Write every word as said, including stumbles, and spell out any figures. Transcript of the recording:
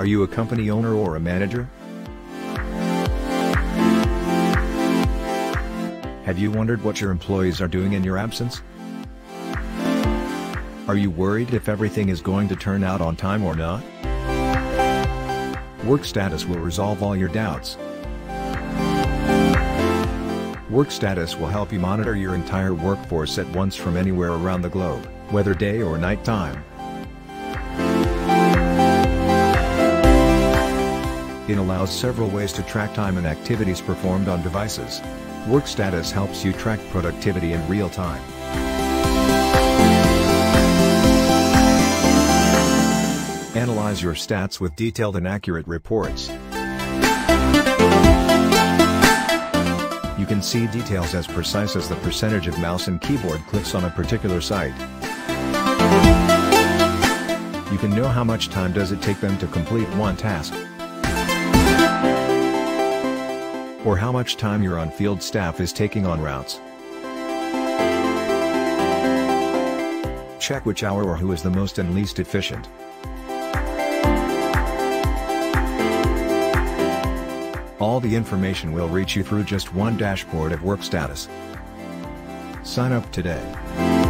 Are you a company owner or a manager? Have you wondered what your employees are doing in your absence? Are you worried if everything is going to turn out on time or not? Workstatus will resolve all your doubts. Workstatus will help you monitor your entire workforce at once from anywhere around the globe, whether day or night time. It allows several ways to track time and activities performed on devices. Workstatus helps you track productivity in real time. Analyze your stats with detailed and accurate reports. You can see details as precise as the percentage of mouse and keyboard clicks on a particular site. You can know how much time does it take them to complete one task, or how much time your on-field staff is taking on routes. Check which hour or who is the most and least efficient. All the information will reach you through just one dashboard of Workstatus. Sign up today.